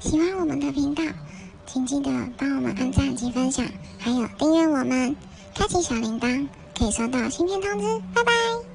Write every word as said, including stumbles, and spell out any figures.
喜欢我们的频道，请记得帮我们按赞及分享，还有订阅我们，开启小铃铛，可以收到新片通知。拜拜。